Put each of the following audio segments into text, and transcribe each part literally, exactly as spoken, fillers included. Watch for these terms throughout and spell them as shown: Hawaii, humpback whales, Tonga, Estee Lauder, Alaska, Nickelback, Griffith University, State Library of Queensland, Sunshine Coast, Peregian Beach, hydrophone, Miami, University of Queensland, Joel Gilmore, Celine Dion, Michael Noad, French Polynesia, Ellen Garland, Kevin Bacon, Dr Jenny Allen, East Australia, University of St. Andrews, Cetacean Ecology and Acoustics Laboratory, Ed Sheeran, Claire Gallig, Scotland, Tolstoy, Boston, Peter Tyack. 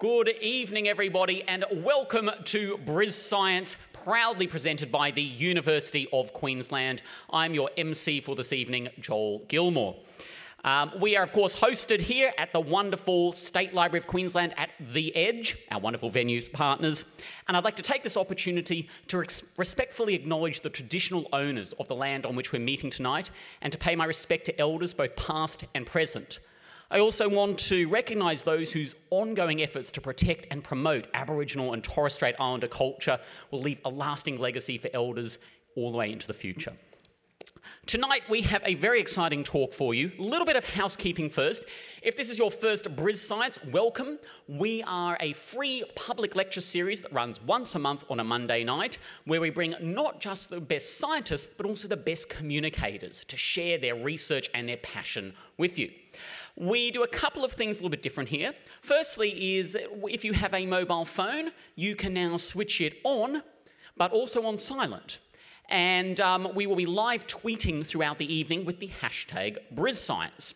Good evening, everybody, and welcome to Briz Science, proudly presented by the University of Queensland. I'm your M C for this evening, Joel Gilmore. Um, we are, of course, hosted here at the wonderful State Library of Queensland at The Edge, our wonderful venues partners, and I'd like to take this opportunity to res respectfully acknowledge the traditional owners of the land on which we're meeting tonight and to pay my respect to elders both past and present. I also want to recognise those whose ongoing efforts to protect and promote Aboriginal and Torres Strait Islander culture will leave a lasting legacy for elders all the way into the future. Tonight we have a very exciting talk for you. A little bit of housekeeping first. If this is your first Briz Science, welcome. We are a free public lecture series that runs once a month on a Monday night, where we bring not just the best scientists, but also the best communicators to share their research and their passion with you. We do a couple of things a little bit different here. Firstly is, if you have a mobile phone, you can now switch it on, but also on silent. And um, we will be live tweeting throughout the evening with the hashtag Briz Science.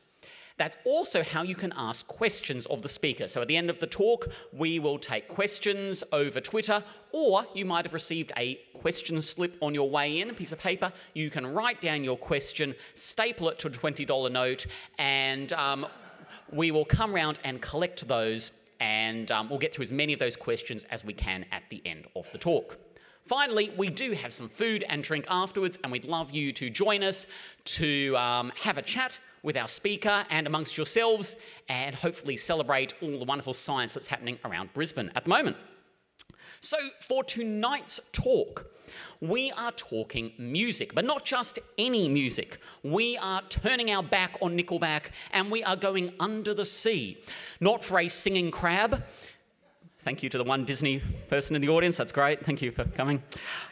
That's also how you can ask questions of the speaker. So at the end of the talk, we will take questions over Twitter, or you might have received a question slip on your way in, a piece of paper. You can write down your question, staple it to a twenty dollar note, and um, we will come round and collect those, and um, we'll get to as many of those questions as we can at the end of the talk. Finally, we do have some food and drink afterwards, and we'd love you to join us to um, have a chat with our speaker and amongst yourselves, and hopefully celebrate all the wonderful science that's happening around Brisbane at the moment. So for tonight's talk, we are talking music, but not just any music. We are turning our back on Nickelback, and we are going under the sea, not for a singing crab. Thank you to the one Disney person in the audience. That's great. Thank you for coming.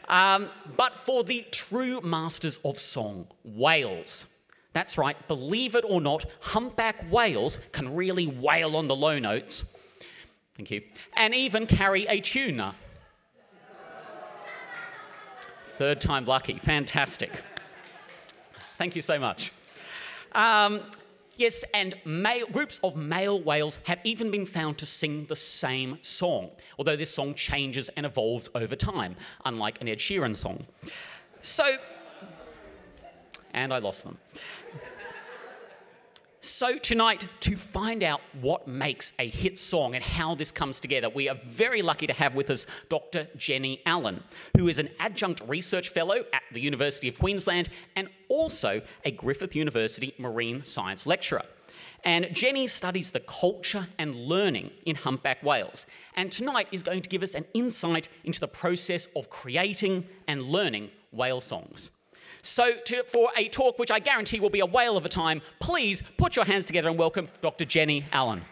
Um, but for the true masters of song, whales. That's right. Believe it or not, humpback whales can really wail on the low notes. Thank you. And even carry a tuna. Third time lucky. Fantastic. Thank you so much. Um, Yes, and male, groups of male whales have even been found to sing the same song, although this song changes and evolves over time, unlike an Ed Sheeran song. So, and I lost them. So tonight, to find out what makes a hit song and how this comes together, we are very lucky to have with us Doctor Jenny Allen, who is an adjunct research fellow at the University of Queensland and also a Griffith University marine science lecturer. And Jenny studies the culture and learning in humpback whales, and tonight is going to give us an insight into the process of creating and learning whale songs. So to, for a talk which I guarantee will be a whale of a time, please put your hands together and welcome Doctor Jenny Allen.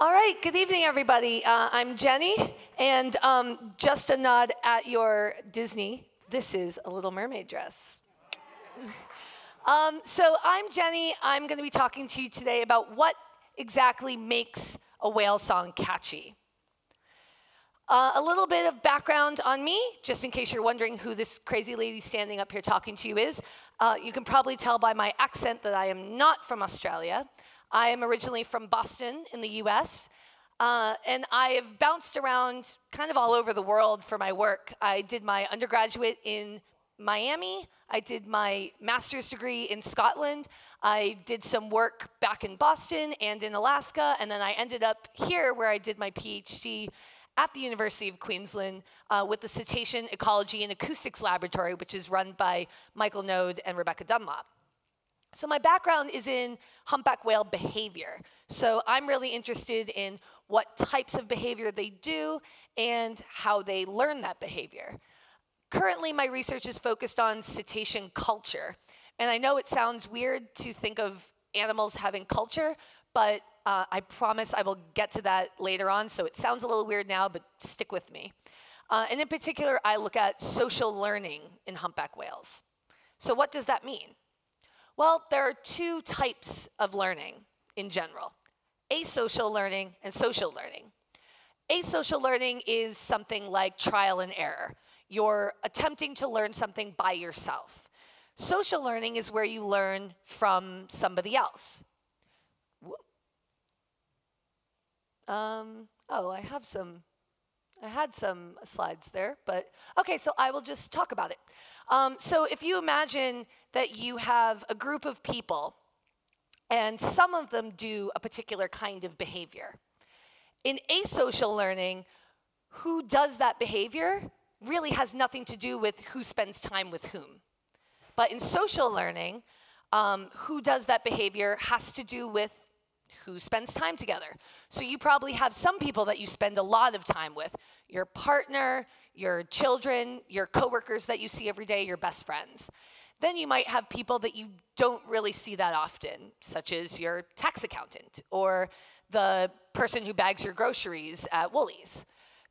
All right, good evening, everybody. Uh, I'm Jenny, and um, just a nod at your Disney, this is a Little Mermaid dress. um, so I'm Jenny. I'm going to be talking to you today about what exactly makes a whale song catchy. Uh, a little bit of background on me, just in case you're wondering who this crazy lady standing up here talking to you is. Uh, you can probably tell by my accent that I am not from Australia. I am originally from Boston in the U S, uh, and I have bounced around kind of all over the world for my work. I did my undergraduate in Miami. I did my master's degree in Scotland. I did some work back in Boston and in Alaska, and then I ended up here where I did my PhD at the University of Queensland uh, with the Cetacean Ecology and Acoustics Laboratory, which is run by Michael Noad and Rebecca Dunlop. So my background is in humpback whale behavior. So I'm really interested in what types of behavior they do and how they learn that behavior. Currently, my research is focused on cetacean culture. And I know it sounds weird to think of animals having culture, but Uh, I promise I will get to that later on, so it sounds a little weird now, but stick with me. Uh, and in particular, I look at social learning in humpback whales. So what does that mean? Well, there are two types of learning in general: asocial learning and social learning. Asocial learning is something like trial and error. You're attempting to learn something by yourself. Social learning is where you learn from somebody else. Um, oh, I have some, I had some slides there, but okay, so I will just talk about it. Um, so if you imagine that you have a group of people and some of them do a particular kind of behavior. In asocial learning, who does that behavior really has nothing to do with who spends time with whom. But in social learning, um, who does that behavior has to do with who spends time together. So you probably have some people that you spend a lot of time with, your partner, your children, your coworkers that you see every day, your best friends. Then you might have people that you don't really see that often, such as your tax accountant or the person who bags your groceries at Woolies.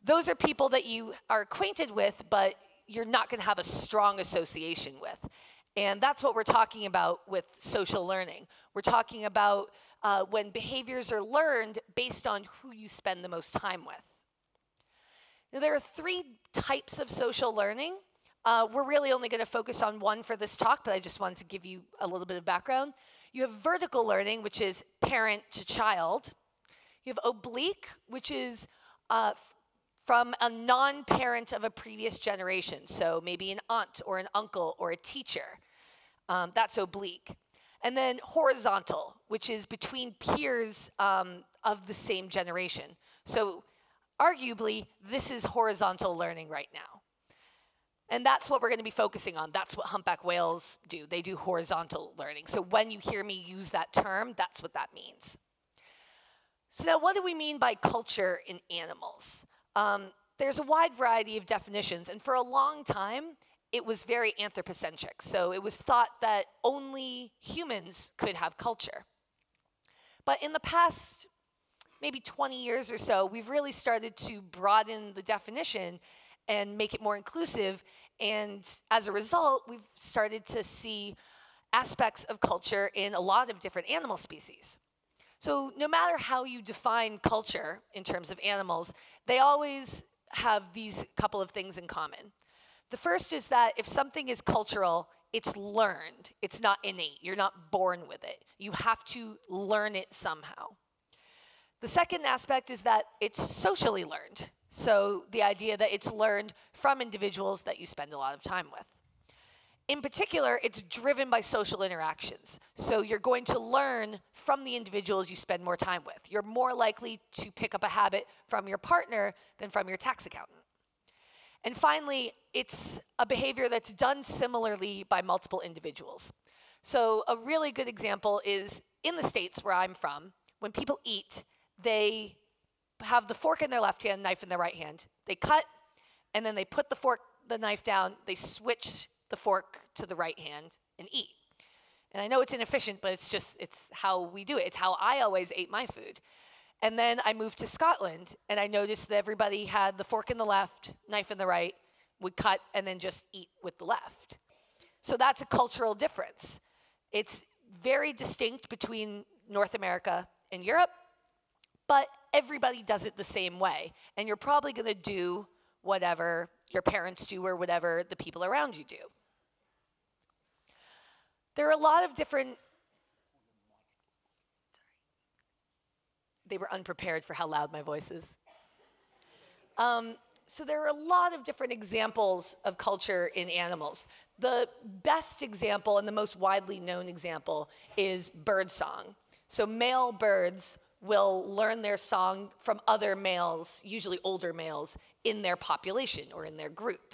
Those are people that you are acquainted with, but you're not going to have a strong association with. And that's what we're talking about with social learning. We're talking about uh, when behaviors are learned based on who you spend the most time with. Now, there are three types of social learning. Uh, we're really only going to focus on one for this talk, but I just wanted to give you a little bit of background. You have vertical learning, which is parent to child. You have oblique, which is uh, from a non-parent of a previous generation, so maybe an aunt or an uncle or a teacher. Um, that's oblique. And then horizontal, which is between peers um, of the same generation. So arguably, this is horizontal learning right now. And that's what we're going to be focusing on. That's what humpback whales do. They do horizontal learning. So when you hear me use that term, that's what that means. So now what do we mean by culture in animals? Um, there's a wide variety of definitions, and for a long time, it was very anthropocentric. So it was thought that only humans could have culture. But in the past maybe twenty years or so, we've really started to broaden the definition and make it more inclusive, and as a result, we've started to see aspects of culture in a lot of different animal species. So no matter how you define culture in terms of animals, they always have these couple of things in common. The first is that if something is cultural, it's learned. It's not innate. You're not born with it. You have to learn it somehow. The second aspect is that it's socially learned. So the idea that it's learned from individuals that you spend a lot of time with. In particular, it's driven by social interactions. So you're going to learn from the individuals you spend more time with. You're more likely to pick up a habit from your partner than from your tax accountant. And finally, it's a behavior that's done similarly by multiple individuals. So a really good example is in the States where I'm from, when people eat, they have the fork in their left hand, knife in their right hand. They cut, and then they put the fork, the knife down, they switch the fork to the right hand and eat. And I know it's inefficient, but it's just, it's how we do it. It's how I always ate my food. And then I moved to Scotland, and I noticed that everybody had the fork in the left, knife in the right, would cut, and then just eat with the left. So that's a cultural difference. It's very distinct between North America and Europe, but everybody does it the same way. And you're probably gonna do whatever your parents do or whatever the people around you do. There are a lot of different, they were unprepared for how loud my voice is. Um, so there are a lot of different examples of culture in animals. The best example and the most widely known example is bird song. So male birds will learn their song from other males, usually older males, in their population or in their group.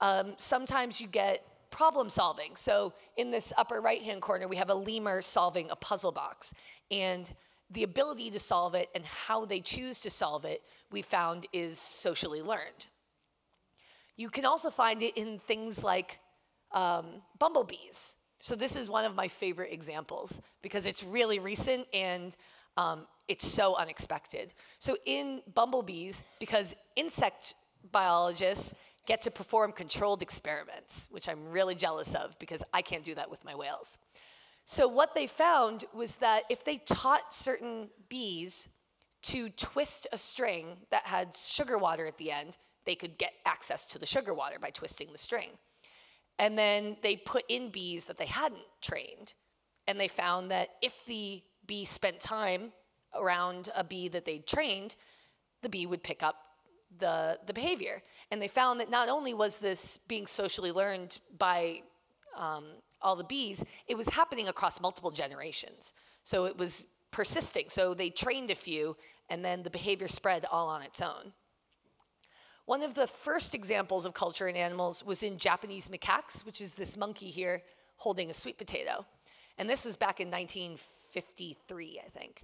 Um, sometimes you get problem solving. So in this upper right-hand corner, we have a lemur solving a puzzle box. And the ability to solve it and how they choose to solve it, we found, is socially learned. You can also find it in things like um, bumblebees. So this is one of my favorite examples because it's really recent and Um, it's so unexpected. So in bumblebees, because insect biologists get to perform controlled experiments, which I'm really jealous of because I can't do that with my whales. So what they found was that if they taught certain bees to twist a string that had sugar water at the end, they could get access to the sugar water by twisting the string. And then they put in bees that they hadn't trained, and they found that if the bee spent time around a bee that they'd trained, the bee would pick up the, the behavior. And they found that not only was this being socially learned by um, all the bees, it was happening across multiple generations. So it was persisting. So they trained a few, and then the behavior spread all on its own. One of the first examples of culture in animals was in Japanese macaques, which is this monkey here holding a sweet potato. And this was back in nineteen fifty-three, I think.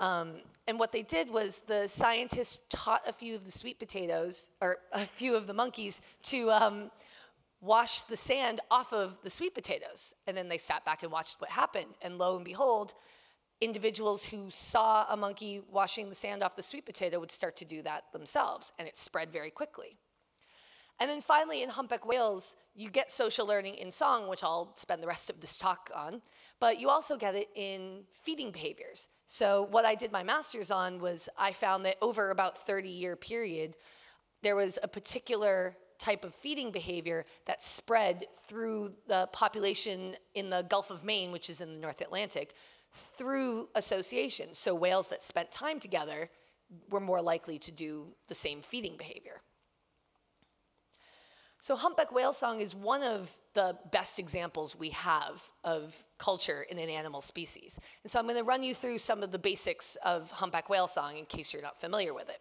Um, and what they did was the scientists taught a few of the sweet potatoes, or a few of the monkeys, to um, wash the sand off of the sweet potatoes. And then they sat back and watched what happened. And lo and behold, individuals who saw a monkey washing the sand off the sweet potato would start to do that themselves, and it spread very quickly. And then finally, in humpback whales, you get social learning in song, which I'll spend the rest of this talk on, but you also get it in feeding behaviors. So what I did my master's on was I found that over about a thirty-year period, there was a particular type of feeding behavior that spread through the population in the Gulf of Maine, which is in the North Atlantic, through association. So whales that spent time together were more likely to do the same feeding behavior. So humpback whale song is one of the best examples we have of culture in an animal species. And so I'm going to run you through some of the basics of humpback whale song in case you're not familiar with it.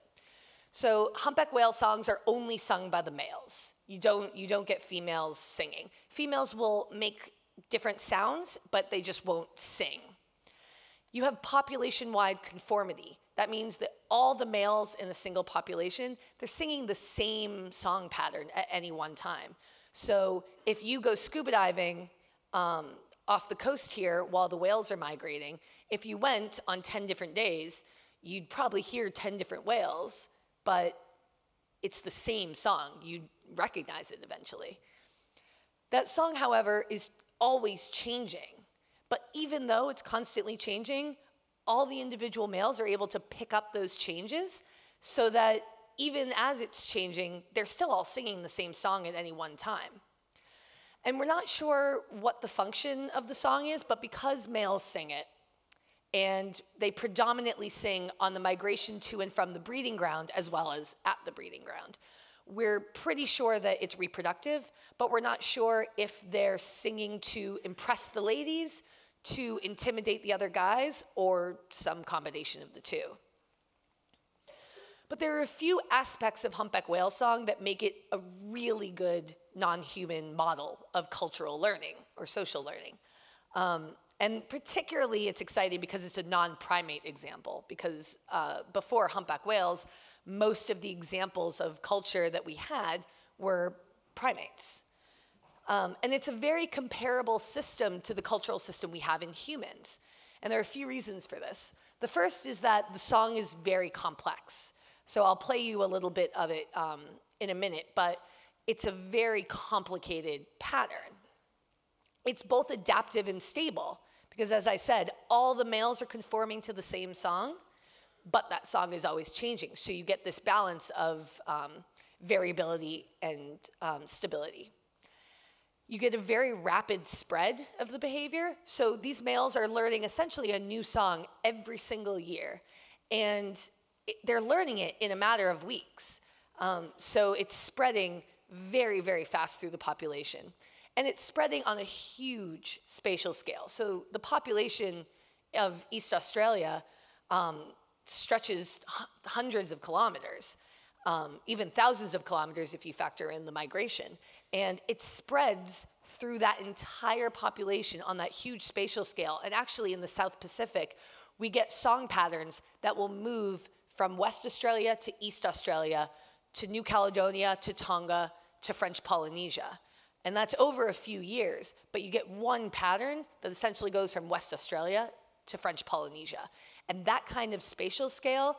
So humpback whale songs are only sung by the males. You don't, you don't get females singing. Females will make different sounds, but they just won't sing. You have population-wide conformity. That means that all the males in a single population, they're singing the same song pattern at any one time. So if you go scuba diving um, off the coast here while the whales are migrating, if you went on ten different days, you'd probably hear ten different whales, but it's the same song. You'd recognize it eventually. That song, however, is always changing. But even though it's constantly changing, all the individual males are able to pick up those changes so that even as it's changing, they're still all singing the same song at any one time. And we're not sure what the function of the song is, but because males sing it, and they predominantly sing on the migration to and from the breeding ground as well as at the breeding ground, we're pretty sure that it's reproductive, but we're not sure if they're singing to impress the ladies, to intimidate the other guys, or some combination of the two. But there are a few aspects of humpback whale song that make it a really good non-human model of cultural learning or social learning. Um, and particularly it's exciting because it's a non-primate example, because uh, before humpback whales, most of the examples of culture that we had were primates. Um, and it's a very comparable system to the cultural system we have in humans. And there are a few reasons for this. The first is that the song is very complex. So I'll play you a little bit of it um, in a minute, but it's a very complicated pattern. It's both adaptive and stable, because as I said, all the males are conforming to the same song, but that song is always changing. So you get this balance of um, variability and um, stability. You get a very rapid spread of the behavior. So these males are learning essentially a new song every single year. And it, they're learning it in a matter of weeks. Um, so it's spreading very, very fast through the population. And it's spreading on a huge spatial scale. So the population of East Australia um, stretches hundreds of kilometers, um, even thousands of kilometers if you factor in the migration. And it spreads through that entire population on that huge spatial scale. And actually in the South Pacific, we get song patterns that will move from West Australia to East Australia to New Caledonia to Tonga to French Polynesia. And that's over a few years, but you get one pattern that essentially goes from West Australia to French Polynesia. And that kind of spatial scale,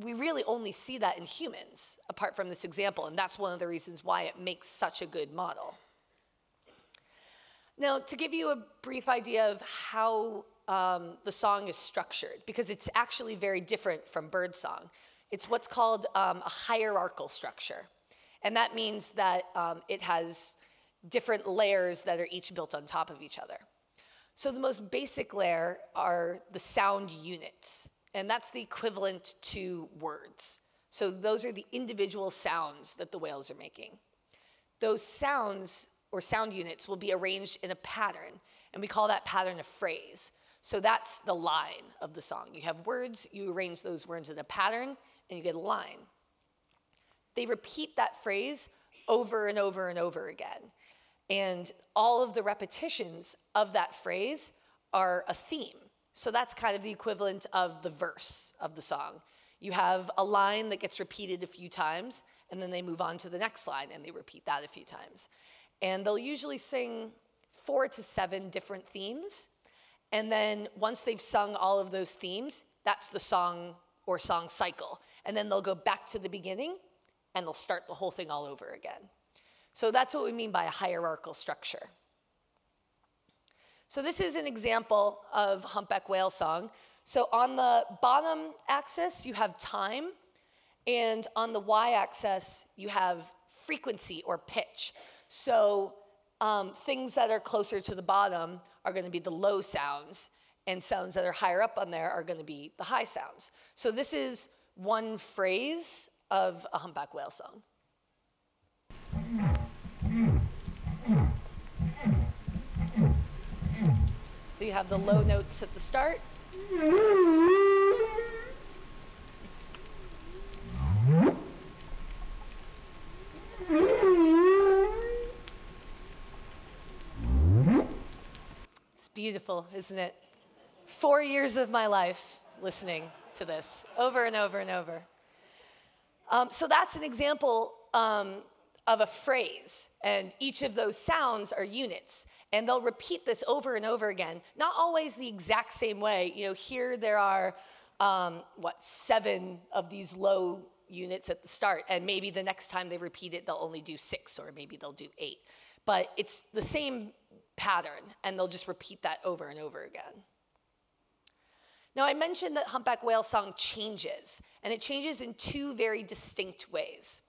we really only see that in humans, apart from this example, and that's one of the reasons why it makes such a good model. Now, to give you a brief idea of how um, the song is structured, because it's actually very different from bird song, it's what's called um, a hierarchical structure. And that means that um, it has different layers that are each built on top of each other. So the most basic layer are the sound units, and that's the equivalent to words. So those are the individual sounds that the whales are making. Those sounds or sound units will be arranged in a pattern, and we call that pattern a phrase. So that's the line of the song. You have words, you arrange those words in a pattern, and you get a line. They repeat that phrase over and over and over again. And all of the repetitions of that phrase are a theme. So that's kind of the equivalent of the verse of the song. You have a line that gets repeated a few times, and then they move on to the next line, and they repeat that a few times. And they'll usually sing four to seven different themes. And then once they've sung all of those themes, that's the song or song cycle. And then they'll go back to the beginning, and they'll start the whole thing all over again. So that's what we mean by a hierarchical structure. So this is an example of humpback whale song. So on the bottom axis, you have time. And on the y-axis, you have frequency or pitch. So um, things that are closer to the bottom are going to be the low sounds, and sounds that are higher up on there are going to be the high sounds. So this is one phrase of a humpback whale song. So you have the low notes at the start. It's beautiful, isn't it? Four years of my life listening to this over and over and over. Um, so that's an example um, of a phrase, and each of those sounds are units, and they'll repeat this over and over again, not always the exact same way. You know, here there are, um, what, seven of these low units at the start, and maybe the next time they repeat it, they'll only do six, or maybe they'll do eight. But it's the same pattern, and they'll just repeat that over and over again. Now, I mentioned that humpback whale song changes, and it changes in two very distinct ways.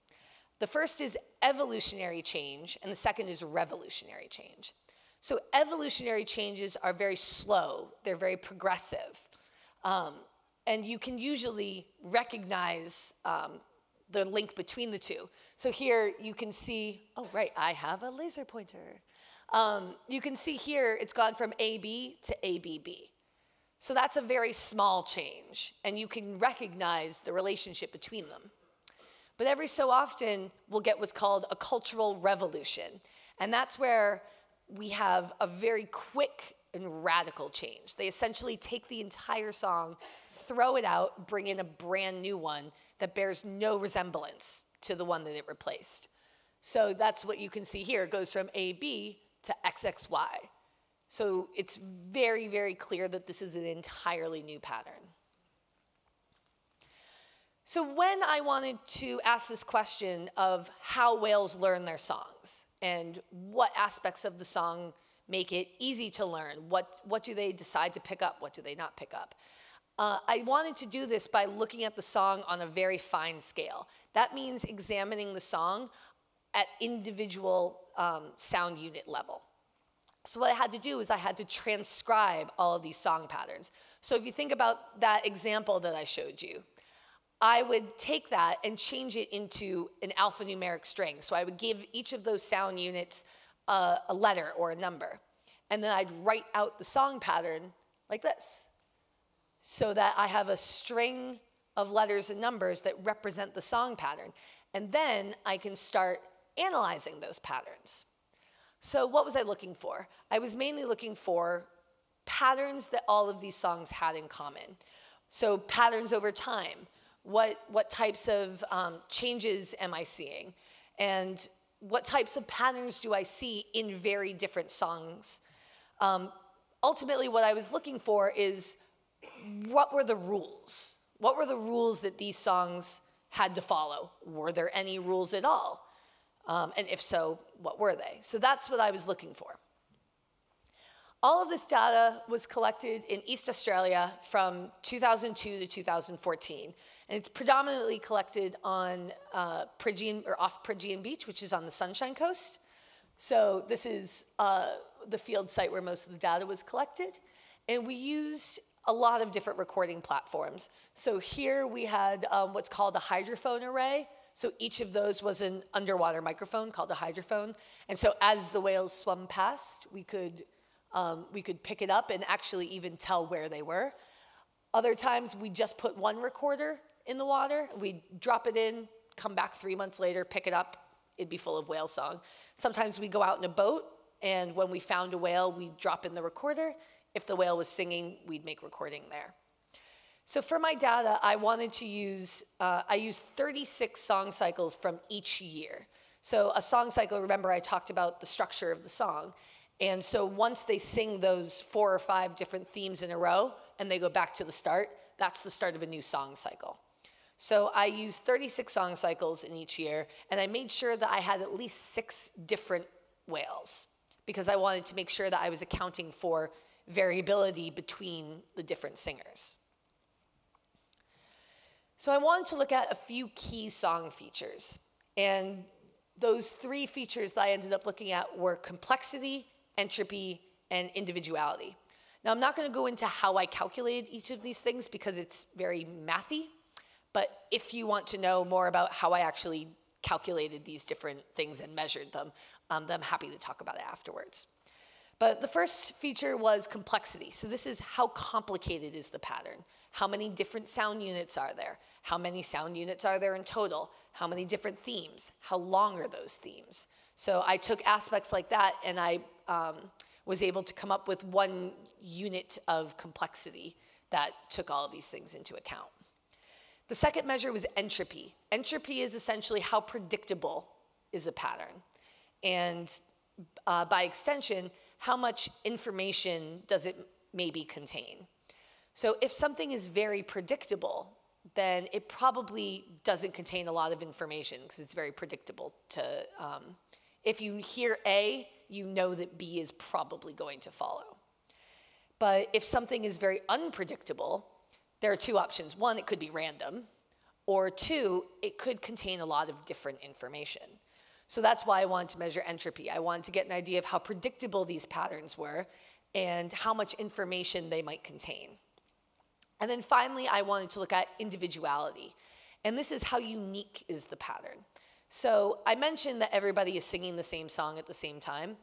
The first is evolutionary change, and the second is revolutionary change. So evolutionary changes are very slow. They're very progressive. Um, and you can usually recognize um, the link between the two. So here you can see, oh, right, I have a laser pointer. Um, you can see here it's gone from A B to A B B. So that's a very small change, and you can recognize the relationship between them. But every so often, we'll get what's called a cultural revolution, and that's where we have a very quick and radical change. They essentially take the entire song, throw it out, bring in a brand new one that bears no resemblance to the one that it replaced. So that's what you can see here. It goes from A B to X X Y. So it's very, very clear that this is an entirely new pattern. So when I wanted to ask this question of how whales learn their songs and what aspects of the song make it easy to learn, what, what do they decide to pick up, what do they not pick up, uh, I wanted to do this by looking at the song on a very fine scale. That means examining the song at individual um, sound unit level. So what I had to do is I had to transcribe all of these song patterns. So if you think about that example that I showed you, I would take that and change it into an alphanumeric string. So I would give each of those sound units uh, a letter or a number. And then I'd write out the song pattern like this, so that I have a string of letters and numbers that represent the song pattern. And then I can start analyzing those patterns. So what was I looking for? I was mainly looking for patterns that all of these songs had in common. So patterns over time. What, what types of um, changes am I seeing? And what types of patterns do I see in very different songs? Um, ultimately, what I was looking for is what were the rules? What were the rules that these songs had to follow? Were there any rules at all? Um, and if so, what were they? So that's what I was looking for. All of this data was collected in East Australia from two thousand two to two thousand fourteen. And it's predominantly collected on uh, Peregian, or off Peregian Beach, which is on the Sunshine Coast. So this is uh, the field site where most of the data was collected. And we used a lot of different recording platforms. So here we had um, what's called a hydrophone array. So each of those was an underwater microphone called a hydrophone. And so as the whales swum past, we could, um, we could pick it up and actually even tell where they were. Other times we just put one recorder in the water. We'd drop it in, come back three months later, pick it up. It'd be full of whale song. Sometimes we go out in a boat, and when we found a whale, we'd drop in the recorder. If the whale was singing, we'd make recording there. So for my data, I wanted to use, uh, I used thirty-six song cycles from each year. So a song cycle, remember I talked about the structure of the song. And so once they sing those four or five different themes in a row, and they go back to the start, that's the start of a new song cycle. So I used thirty-six song cycles in each year, and I made sure that I had at least six different whales, because I wanted to make sure that I was accounting for variability between the different singers. So I wanted to look at a few key song features. And those three features that I ended up looking at were complexity, entropy, and individuality. Now, I'm not going to go into how I calculated each of these things because it's very mathy. But if you want to know more about how I actually calculated these different things and measured them, um, then I'm happy to talk about it afterwards. But the first feature was complexity. So this is how complicated is the pattern. How many different sound units are there? How many sound units are there in total? How many different themes? How long are those themes? So I took aspects like that, and I um, was able to come up with one unit of complexity that took all of these things into account. The second measure was entropy. Entropy is essentially how predictable is a pattern. And uh, by extension, how much information does it maybe contain? So if something is very predictable, then it probably doesn't contain a lot of information because it's very predictable to, um, if you hear A, you know that B is probably going to follow. But if something is very unpredictable, there are two options. One, it could be random, or two, it could contain a lot of different information. So that's why I wanted to measure entropy. I wanted to get an idea of how predictable these patterns were and how much information they might contain. And then finally, I wanted to look at individuality. And this is how unique is the pattern. So I mentioned that everybody is singing the same song at the same time,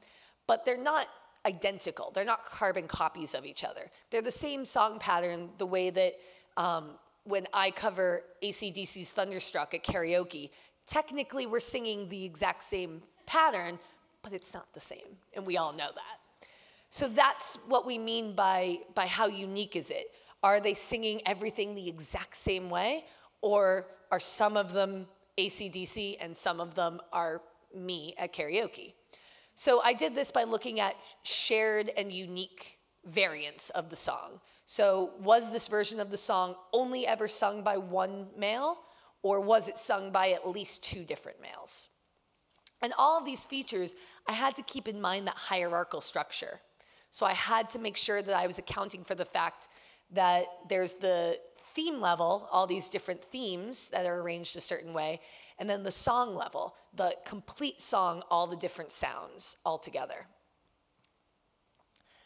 but they're not identical. They're not carbon copies of each other. They're the same song pattern the way that um, when I cover A C D C's Thunderstruck at karaoke, technically, we're singing the exact same pattern, but it's not the same, and we all know that. So that's what we mean by, by how unique is it. Are they singing everything the exact same way, or are some of them A C D C and some of them are me at karaoke? So I did this by looking at shared and unique variants of the song. So was this version of the song only ever sung by one male? Or was it sung by at least two different males? And all of these features, I had to keep in mind that hierarchical structure. So I had to make sure that I was accounting for the fact that there's the theme level, all these different themes that are arranged a certain way, and then the song level, the complete song, all the different sounds all together.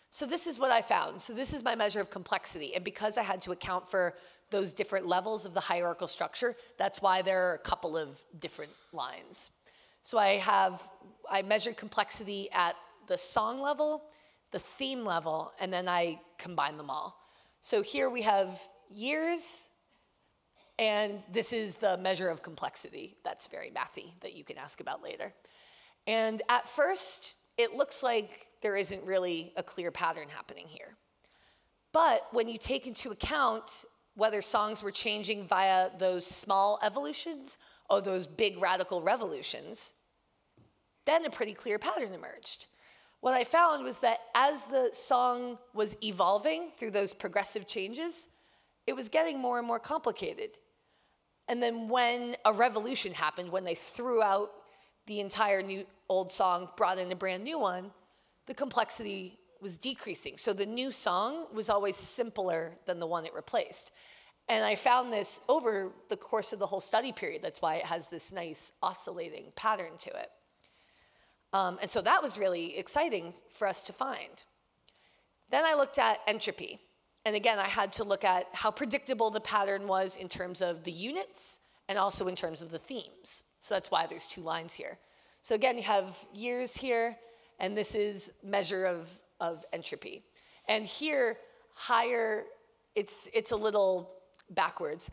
So this is what I found. So this is my measure of complexity. And because I had to account for those different levels of the hierarchical structure, that's why there are a couple of different lines. So I have, I measured complexity at the song level, the theme level, and then I combine them all. So here we have years, and this is the measure of complexity. That's very mathy that you can ask about later. And at first, it looks like there isn't really a clear pattern happening here. But when you take into account whether songs were changing via those small evolutions or those big radical revolutions, then a pretty clear pattern emerged. What I found was that as the song was evolving through those progressive changes, it was getting more and more complicated. And then when a revolution happened, when they threw out the entire new old song, brought in a brand new one, the complexity was decreasing. So the new song was always simpler than the one it replaced. And I found this over the course of the whole study period. That's why it has this nice oscillating pattern to it. Um, and so that was really exciting for us to find. Then I looked at entropy. And again, I had to look at how predictable the pattern was in terms of the units and also in terms of the themes. So that's why there's two lines here. So again, you have years here, and this is measure of, of entropy. And here, higher, it's, it's a little backwards.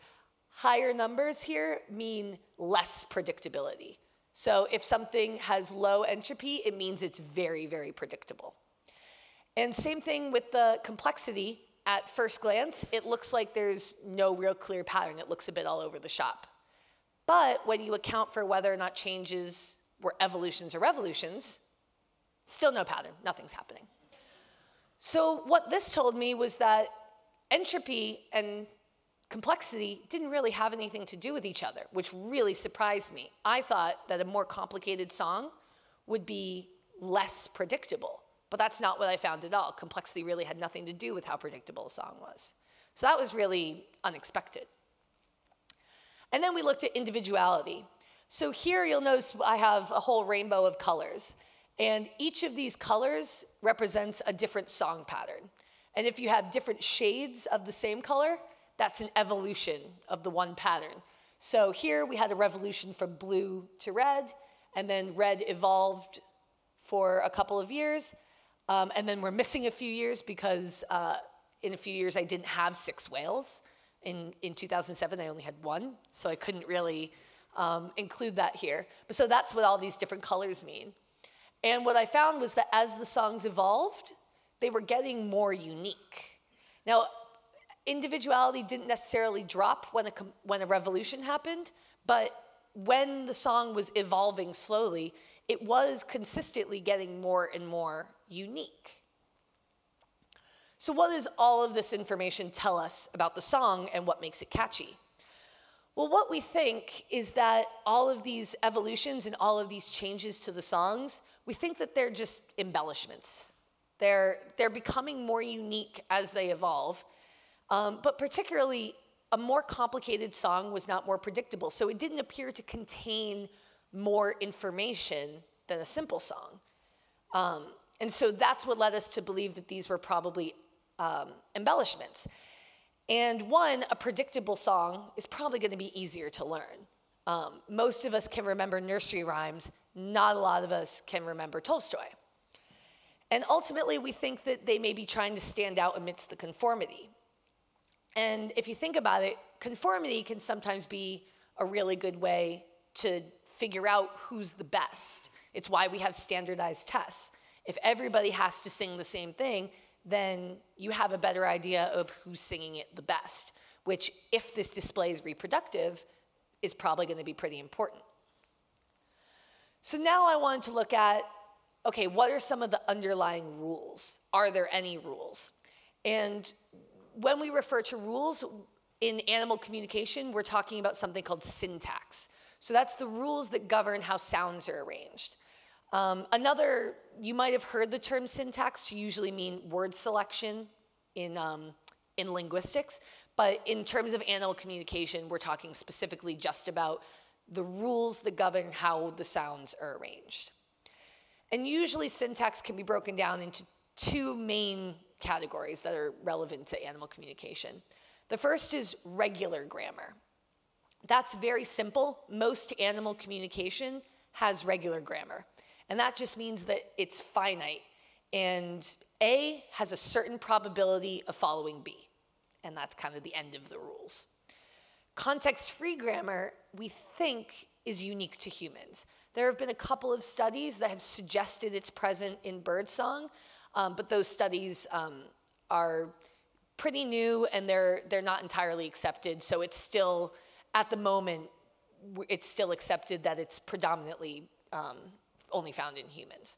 Higher numbers here mean less predictability. So if something has low entropy, it means it's very, very predictable. And same thing with the complexity. At first glance, it looks like there's no real clear pattern. It looks a bit all over the shop. But when you account for whether or not changes were evolutions or revolutions, still no pattern, nothing's happening. So what this told me was that entropy and complexity didn't really have anything to do with each other, which really surprised me. I thought that a more complicated song would be less predictable. But that's not what I found at all. Complexity really had nothing to do with how predictable a song was. So that was really unexpected. And then we looked at individuality. So here you'll notice I have a whole rainbow of colors. And each of these colors represents a different song pattern. And if you have different shades of the same color, that's an evolution of the one pattern. So here we had a revolution from blue to red, and then red evolved for a couple of years. Um, and then we're missing a few years because uh, in a few years I didn't have six whales. In, in two thousand seven, I only had one, so I couldn't really um, include that here. But so that's what all these different colors mean. And what I found was that as the songs evolved, they were getting more unique. Now, individuality didn't necessarily drop when a, when a revolution happened, but when the song was evolving slowly, it was consistently getting more and more unique. So what does all of this information tell us about the song and what makes it catchy? Well, what we think is that all of these evolutions and all of these changes to the songs, we think that they're just embellishments. They're, they're becoming more unique as they evolve, um, but particularly a more complicated song was not more predictable, so it didn't appear to contain more information than a simple song. Um, And so that's what led us to believe that these were probably um, embellishments. And one, a predictable song is probably going to be easier to learn. Um, most of us can remember nursery rhymes. Not a lot of us can remember Tolstoy. And ultimately, we think that they may be trying to stand out amidst the conformity. And if you think about it, conformity can sometimes be a really good way to figure out who's the best. It's why we have standardized tests. If everybody has to sing the same thing, then you have a better idea of who's singing it the best, which, if this display is reproductive, is probably going to be pretty important. So now I wanted to look at, okay, what are some of the underlying rules? Are there any rules? And when we refer to rules in animal communication, we're talking about something called syntax. So that's the rules that govern how sounds are arranged. Um, another, you might have heard the term syntax to usually mean word selection in, um, in linguistics, but in terms of animal communication, we're talking specifically just about the rules that govern how the sounds are arranged. And usually syntax can be broken down into two main categories that are relevant to animal communication. The first is regular grammar. That's very simple. Most animal communication has regular grammar. And that just means that it's finite. And A has a certain probability of following B. And that's kind of the end of the rules. Context-free grammar, we think, is unique to humans. There have been a couple of studies that have suggested it's present in birdsong, um, but those studies um, are pretty new and they're, they're not entirely accepted. So it's still, at the moment, it's still accepted that it's predominantly um, only found in humans.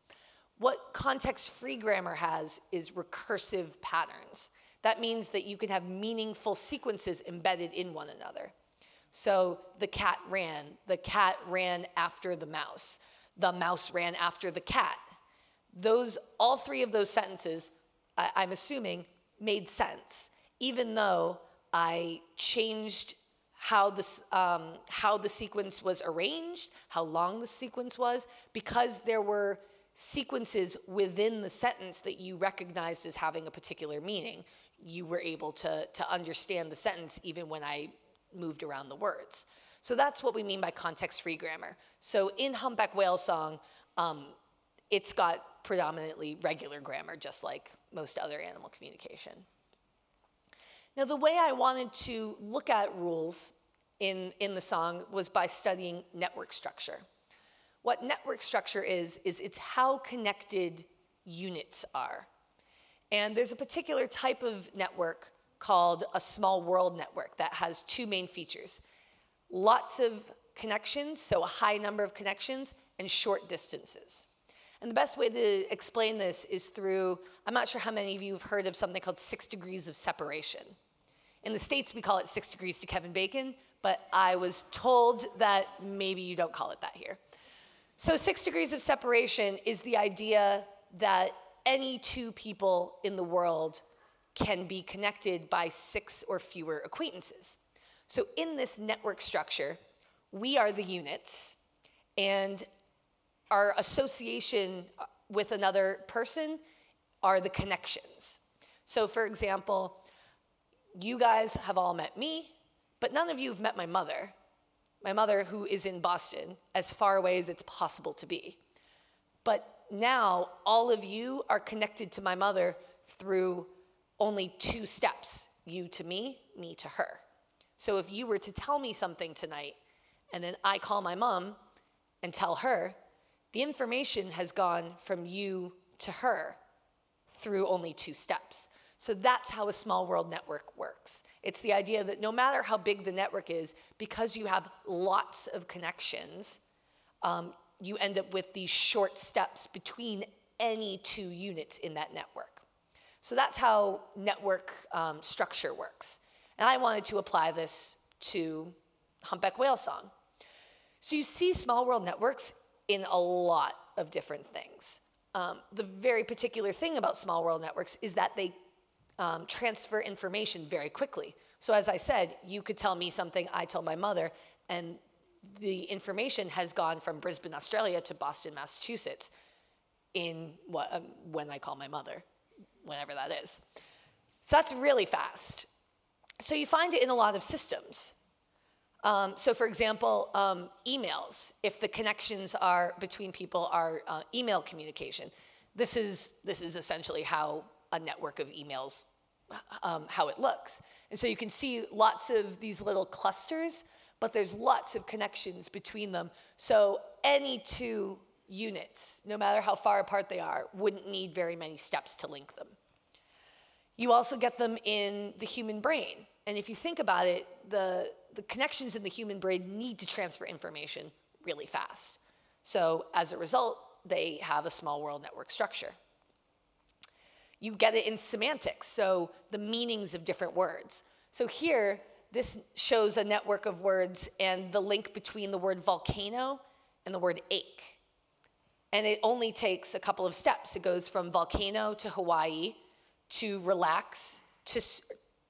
What context-free grammar has is recursive patterns. That means that you can have meaningful sequences embedded in one another. So the cat ran, the cat ran after the mouse, the mouse ran after the cat. Those, all three of those sentences, I, I'm assuming, made sense, even though I changed how, this, um, how the sequence was arranged, how long the sequence was, because there were sequences within the sentence that you recognized as having a particular meaning. You were able to, to understand the sentence even when I moved around the words. So that's what we mean by context-free grammar. So in Humpback Whale Song, um, it's got predominantly regular grammar, just like most other animal communication. Now, the way I wanted to look at rules in, in the song was by studying network structure. What network structure is, is it's how connected units are. And there's a particular type of network called a small world network that has two main features. Lots of connections, so a high number of connections, and short distances. And the best way to explain this is through, I'm not sure how many of you have heard of something called six degrees of separation. In the States, we call it six degrees to Kevin Bacon, but I was told that maybe you don't call it that here. So six degrees of separation is the idea that any two people in the world can be connected by six or fewer acquaintances. So in this network structure, we are the units, and our association with another person are the connections. So for example, you guys have all met me, but none of you have met my mother. My mother, who is in Boston, as far away as it's possible to be. But now all of you are connected to my mother through only two steps, you to me, me to her. So if you were to tell me something tonight, and then I call my mom and tell her, the information has gone from you to her through only two steps. So that's how a small world network works. It's the idea that no matter how big the network is, because you have lots of connections, um, you end up with these short steps between any two units in that network. So that's how network um, structure works. And I wanted to apply this to Humpback Whale Song. So you see small world networks in a lot of different things. Um, the very particular thing about small world networks is that they um, transfer information very quickly. So as I said, you could tell me something, I tell my mother, and the information has gone from Brisbane, Australia to Boston, Massachusetts in what, um, when I call my mother, whenever that is. So that's really fast. So you find it in a lot of systems. Um, so for example, um, emails, if the connections are between people are uh, email communication, this is, this is essentially how a network of emails, um, how it looks. And so you can see lots of these little clusters, but there's lots of connections between them. So any two units, no matter how far apart they are, wouldn't need very many steps to link them. You also get them in the human brain. And if you think about it, the, the connections in the human brain need to transfer information really fast. So as a result, they have a small world network structure. You get it in semantics, so the meanings of different words. So here, this shows a network of words and the link between the word volcano and the word ache. And it only takes a couple of steps. It goes from volcano to Hawaii to relax to,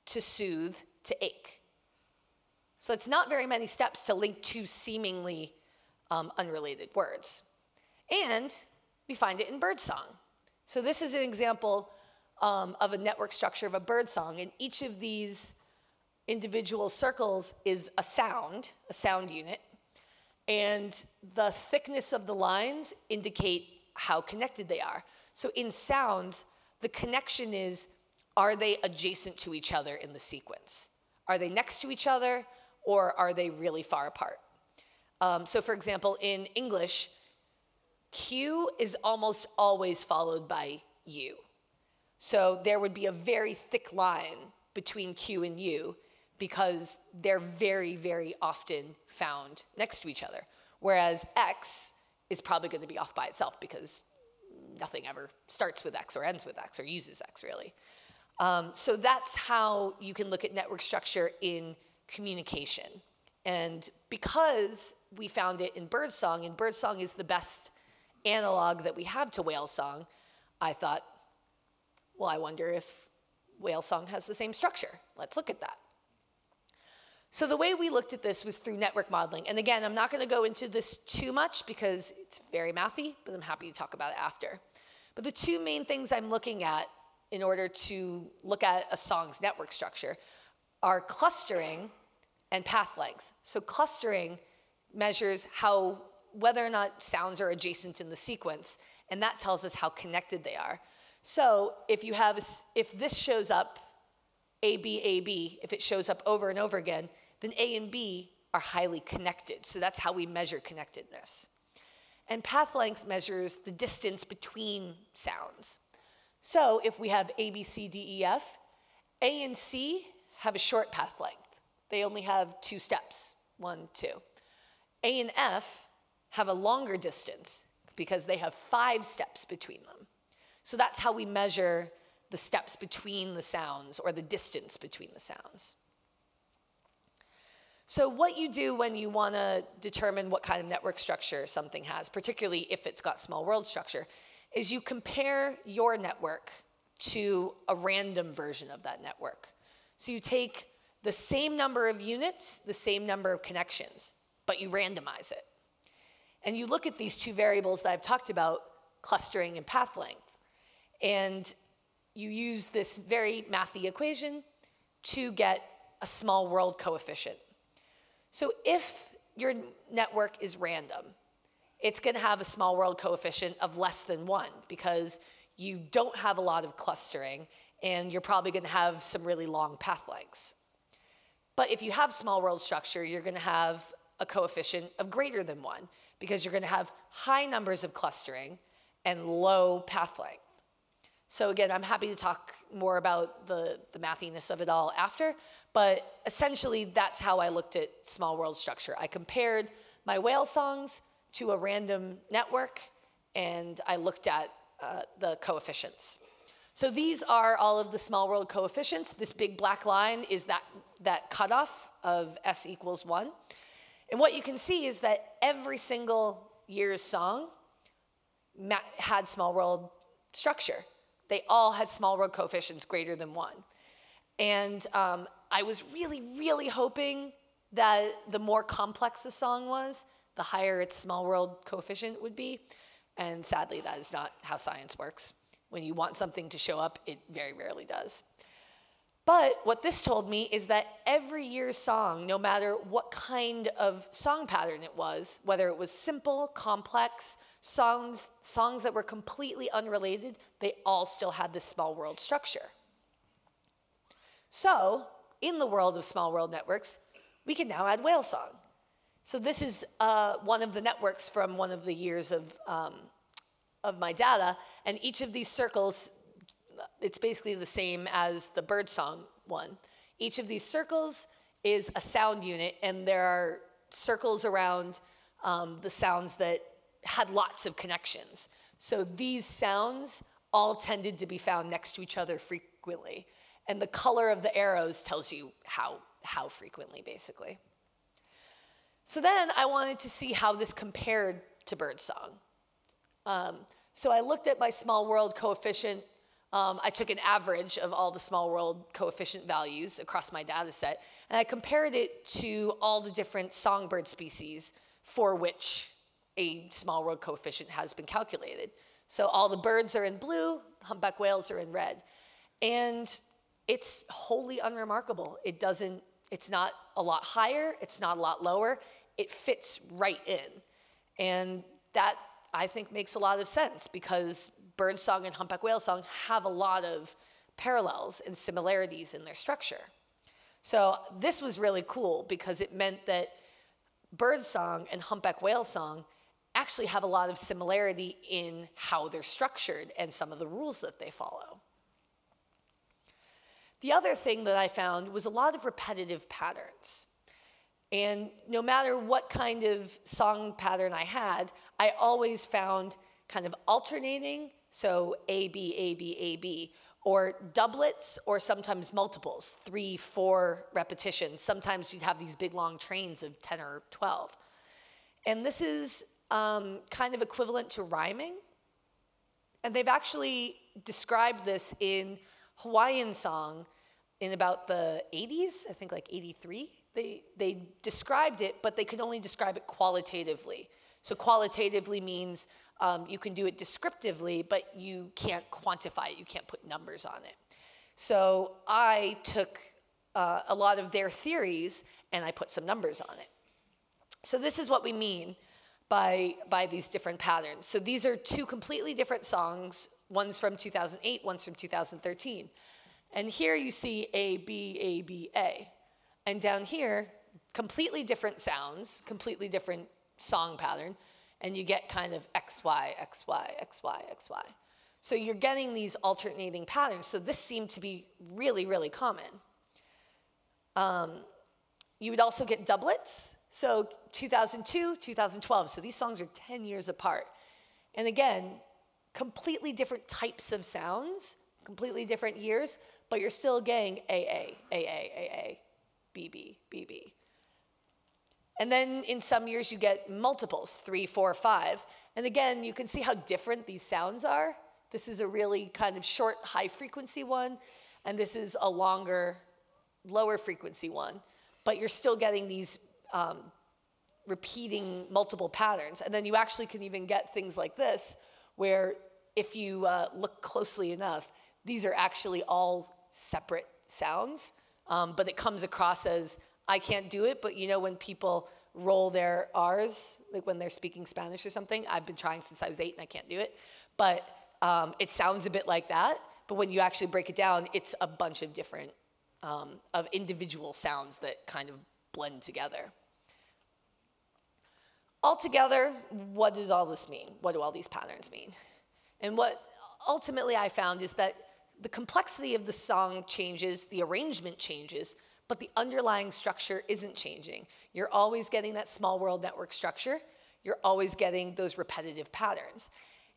to soothe to ache. So it's not very many steps to link two seemingly um, unrelated words. And we find it in birdsong. So this is an example um, of a network structure of a birdsong. And each of these individual circles is a sound, a sound unit. And the thickness of the lines indicate how connected they are. So in sounds, the connection is, are they adjacent to each other in the sequence? Are they next to each other? Or are they really far apart? Um, so for example, in English, Q is almost always followed by U. So there would be a very thick line between Q and U because they're very, very often found next to each other. Whereas X is probably going to be off by itself because nothing ever starts with X or ends with X or uses X, really. Um, so that's how you can look at network structure in communication. And because we found it in birdsong, and birdsong is the best analog that we have to whale song, I thought, well, I wonder if whale song has the same structure. Let's look at that. So the way we looked at this was through network modeling. And again, I'm not going to go into this too much because it's very mathy, but I'm happy to talk about it after. But the two main things I'm looking at in order to look at a song's network structure are clustering and path length. So clustering measures how, whether or not sounds are adjacent in the sequence, and that tells us how connected they are. So if you have, a, if this shows up, A, B, A, B, if it shows up over and over again, then A and B are highly connected. So that's how we measure connectedness. And path length measures the distance between sounds. So if we have A, B, C, D, E, F, A and C have a short path length. They only have two steps, one, two. A and F have a longer distance because they have five steps between them. So that's how we measure the steps between the sounds or the distance between the sounds. So what you do when you want to determine what kind of network structure something has, particularly if it's got small world structure, is you compare your network to a random version of that network. So you take the same number of units, the same number of connections, but you randomize it. And you look at these two variables that I've talked about, clustering and path length. And you use this very mathy equation to get a small world coefficient. So if your network is random, it's going to have a small world coefficient of less than one because you don't have a lot of clustering and you're probably going to have some really long path lengths. But if you have small world structure, you're going to have a coefficient of greater than one because you're going to have high numbers of clustering and low path length. So again, I'm happy to talk more about the, the mathiness of it all after, but essentially that's how I looked at small world structure. I compared my whale songs to a random network, and I looked at uh, the coefficients. So these are all of the small world coefficients. This big black line is that, that cutoff of S equals one. And what you can see is that every single year's song had small world structure. They all had small world coefficients greater than one. And um, I was really, really hoping that the more complex the song was, the higher its small world coefficient would be. And sadly, that is not how science works. When you want something to show up, it very rarely does. But what this told me is that every year's song, no matter what kind of song pattern it was, whether it was simple, complex, Songs, songs that were completely unrelated, they all still had this small world structure. So, in the world of small world networks, we can now add whale song. So this is uh, one of the networks from one of the years of, um, of my data, and each of these circles, it's basically the same as the bird song one. Each of these circles is a sound unit, and there are circles around um, the sounds that had lots of connections. So these sounds all tended to be found next to each other frequently. And the color of the arrows tells you how, how frequently, basically. So then I wanted to see how this compared to birdsong. Um, so I looked at my small world coefficient. Um, I took an average of all the small world coefficient values across my data set, and I compared it to all the different songbird species for which a small world coefficient has been calculated. So all the birds are in blue, humpback whales are in red. And it's wholly unremarkable. It doesn't, it's not a lot higher, it's not a lot lower. It fits right in. And that, I think, makes a lot of sense because bird song and humpback whale song have a lot of parallels and similarities in their structure. So this was really cool because it meant that bird song and humpback whale song actually have a lot of similarity in how they're structured and some of the rules that they follow. The other thing that I found was a lot of repetitive patterns. And no matter what kind of song pattern I had, I always found kind of alternating, so A, B, A, B, A, B, or doublets or sometimes multiples, three, four repetitions. Sometimes you'd have these big long trains of ten or twelve. And this is Um, kind of equivalent to rhyming. And they've actually described this in Hawaiian song in about the eighties, I think like eighty-three. they, they described it, but they could only describe it qualitatively. So qualitatively means um, you can do it descriptively, but you can't quantify it. You can't put numbers on it. So I took uh, a lot of their theories and I put some numbers on it. So this is what we mean by, by these different patterns. So these are two completely different songs. One's from two thousand eight, one's from two thousand thirteen. And here you see A, B, A, B, A. And down here, completely different sounds, completely different song pattern, and you get kind of X, Y, X, Y, X, Y, X, Y. So you're getting these alternating patterns. So this seemed to be really, really common. Um, you would also get doublets. So two thousand two, two thousand twelve. So these songs are ten years apart. And again, completely different types of sounds, completely different years, but you're still getting A A, A A, A A, B B, B B. And then in some years you get multiples, three, four, five. And again, you can see how different these sounds are. This is a really kind of short, high frequency one, and this is a longer, lower frequency one. But you're still getting these um, repeating multiple patterns. And then you actually can even get things like this, where if you uh, look closely enough, these are actually all separate sounds, um, but it comes across as, I can't do it, but you know when people roll their R's, like when they're speaking Spanish or something, I've been trying since I was eight and I can't do it, but um, it sounds a bit like that, but when you actually break it down, it's a bunch of different, um, of individual sounds that kind of blend together. Altogether, what does all this mean? What do all these patterns mean? And what ultimately I found is that the complexity of the song changes, the arrangement changes, but the underlying structure isn't changing. You're always getting that small world network structure. You're always getting those repetitive patterns.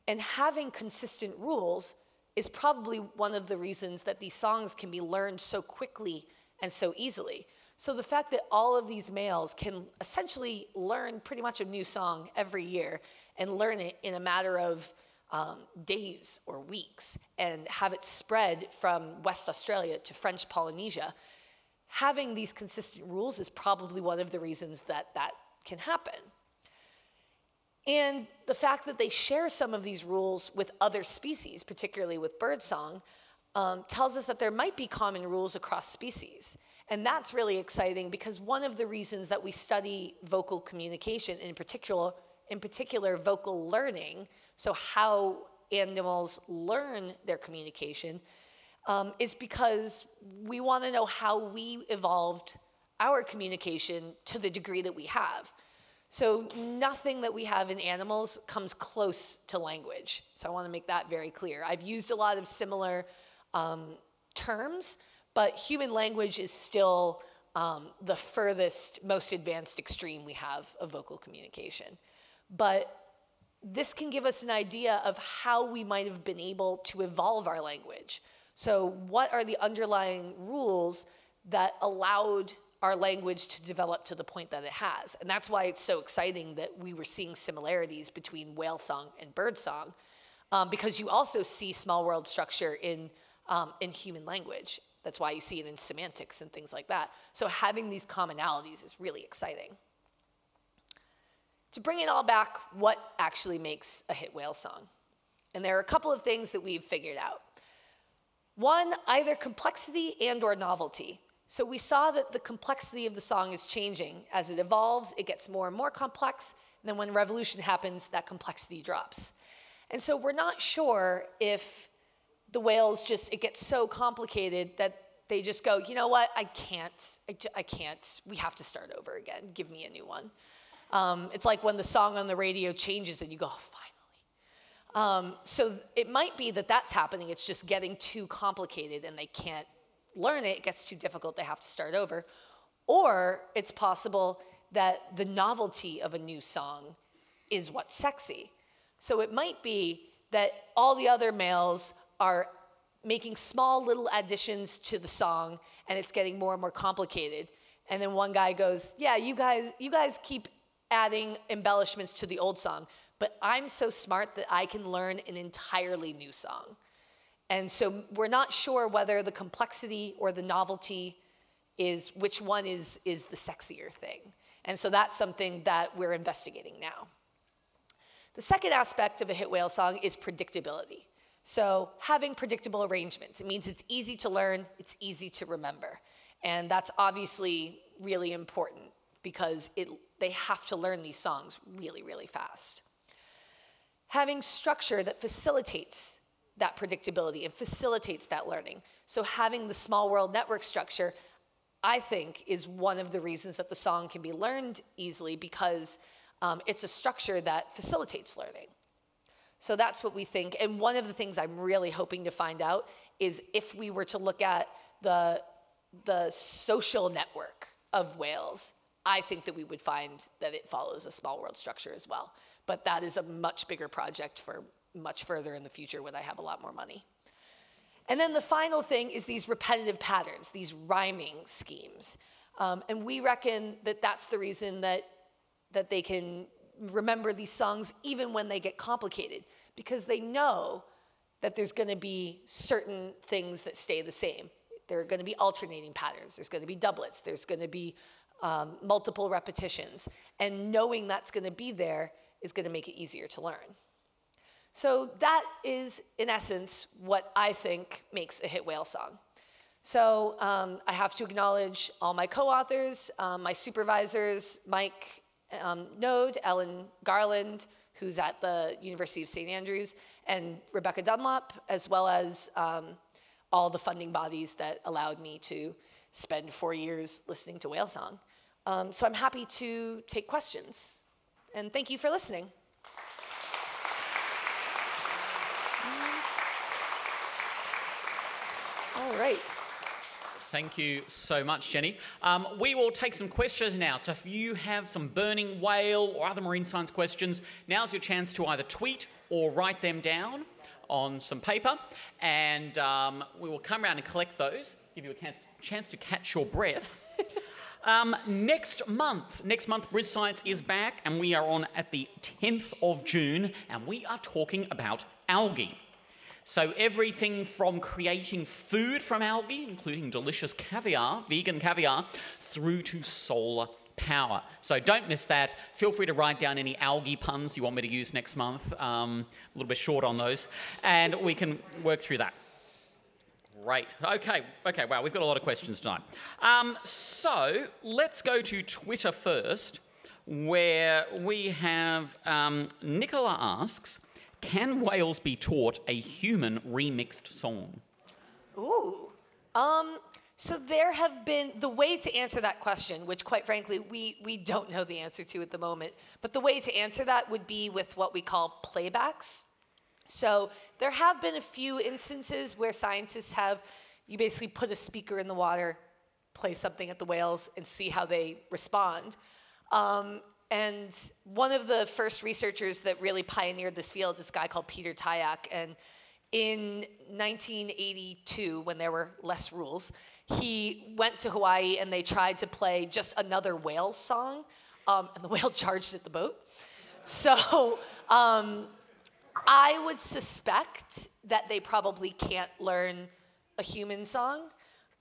And having consistent rules is probably one of the reasons that these songs can be learned so quickly and so easily. So the fact that all of these males can essentially learn pretty much a new song every year and learn it in a matter of um, days or weeks and have it spread from West Australia to French Polynesia, having these consistent rules is probably one of the reasons that that can happen. And the fact that they share some of these rules with other species, particularly with birdsong, um, tells us that there might be common rules across species. And that's really exciting because one of the reasons that we study vocal communication, in particular, in particular vocal learning, so how animals learn their communication, Um, is because we want to know how we evolved our communication to the degree that we have. So nothing that we have in animals comes close to language. So I want to make that very clear. I've used a lot of similar um, terms, but human language is still um, the furthest, most advanced extreme we have of vocal communication. But this can give us an idea of how we might have been able to evolve our language. So what are the underlying rules that allowed our language to develop to the point that it has? And that's why it's so exciting that we were seeing similarities between whale song and bird song, um, because you also see small world structure in, um, in human language. That's why you see it in semantics and things like that. So having these commonalities is really exciting. To bring it all back, what actually makes a hit whale song? And there are a couple of things that we've figured out. One, either complexity and or novelty. So we saw that the complexity of the song is changing. As it evolves, it gets more and more complex, and then when revolution happens, that complexity drops. And so we're not sure if the whales just, it gets so complicated that they just go, you know what, I can't, I, I can't, we have to start over again, give me a new one. Um, it's like when the song on the radio changes and you go, oh, fine. Um, so it might be that that's happening, it's just getting too complicated and they can't learn it, it gets too difficult, they have to start over. Or it's possible that the novelty of a new song is what's sexy. So it might be that all the other males are making small little additions to the song and it's getting more and more complicated. And then one guy goes, yeah, you guys, you guys keep adding embellishments to the old song, but I'm so smart that I can learn an entirely new song. And so we're not sure whether the complexity or the novelty is which one is, is the sexier thing. And so that's something that we're investigating now. The second aspect of a hit whale song is predictability. So having predictable arrangements, it means it's easy to learn, it's easy to remember. And that's obviously really important because it, they have to learn these songs really, really fast. Having structure that facilitates that predictability and facilitates that learning. So having the small world network structure, I think, is one of the reasons that the song can be learned easily because um, it's a structure that facilitates learning. So that's what we think. And one of the things I'm really hoping to find out is if we were to look at the, the social network of whales, I think that we would find that it follows a small world structure as well. But that is a much bigger project for much further in the future when I have a lot more money. And then the final thing is these repetitive patterns, these rhyming schemes. Um, and we reckon that that's the reason that, that they can remember these songs even when they get complicated, because they know that there's gonna be certain things that stay the same. There are gonna be alternating patterns, there's gonna be doublets, there's gonna be um, multiple repetitions. And knowing that's gonna be there is gonna make it easier to learn. So that is, in essence, what I think makes a hit whale song. So um, I have to acknowledge all my co-authors, um, my supervisors, Mike um, Noad, Ellen Garland, who's at the University of Saint Andrews, and Rebecca Dunlop, as well as um, all the funding bodies that allowed me to spend four years listening to whale song. Um, so I'm happy to take questions. And thank you for listening. All right. Thank you so much, Jenny. Um, we will take some questions now. So if you have some burning whale or other marine science questions, now's your chance to either tweet or write them down on some paper. And um, we will come around and collect those, give you a chance, chance to catch your breath. um, next month, next month, Briz Science is back, and we are on at the tenth of June, and we are talking about algae. So everything from creating food from algae, including delicious caviar, vegan caviar, through to solar power. So don't miss that. Feel free to write down any algae puns you want me to use next month. Um, a little bit short on those. And we can work through that. Great. Okay. Okay. Wow. We've got a lot of questions tonight. Um, so let's go to Twitter first, where we have um, Nicola asks, can whales be taught a human remixed song? Ooh. Um, so there have been, the way to answer that question, which quite frankly, we, we don't know the answer to at the moment, but the way to answer that would be with what we call playbacks. So there have been a few instances where scientists have, you basically put a speaker in the water, play something at the whales, and see how they respond. Um, And one of the first researchers that really pioneered this field is a guy called Peter Tyack. And in nineteen eighty-two, when there were less rules, he went to Hawaii and they tried to play just another whale song. Um, and the whale charged at the boat. So um, I would suspect that they probably can't learn a human song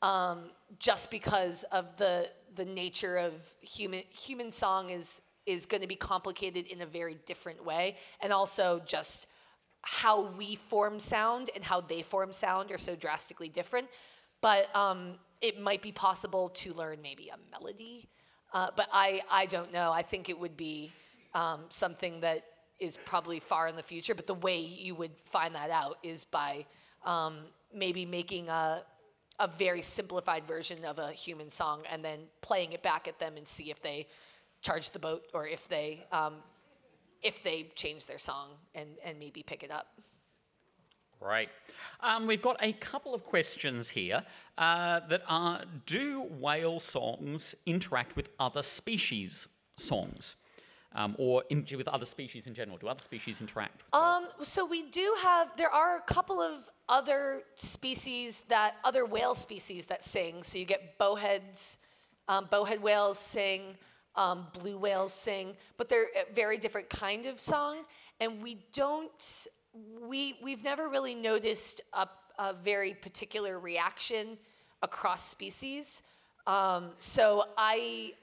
um, just because of the, the nature of human, human song is is going to be complicated in a very different way. And also just how we form sound and how they form sound are so drastically different. But um, it might be possible to learn maybe a melody. Uh, but I, I don't know. I think it would be um, something that is probably far in the future. But the way you would find that out is by um, maybe making a, a very simplified version of a human song and then playing it back at them and see if they charge the boat, or if they um, if they change their song and, and maybe pick it up. Great. Um, we've got a couple of questions here uh, that are, do whale songs interact with other species songs? Um, or in, with other species in general? Do other species interact? Um, so we do have, there are a couple of other species that, other whale species that sing. So you get bowheads, um, bowhead whales sing, Um, blue whales sing, but they're a very different kind of song, and we don't, we, we've never really noticed a, a very particular reaction across species. Um, so I,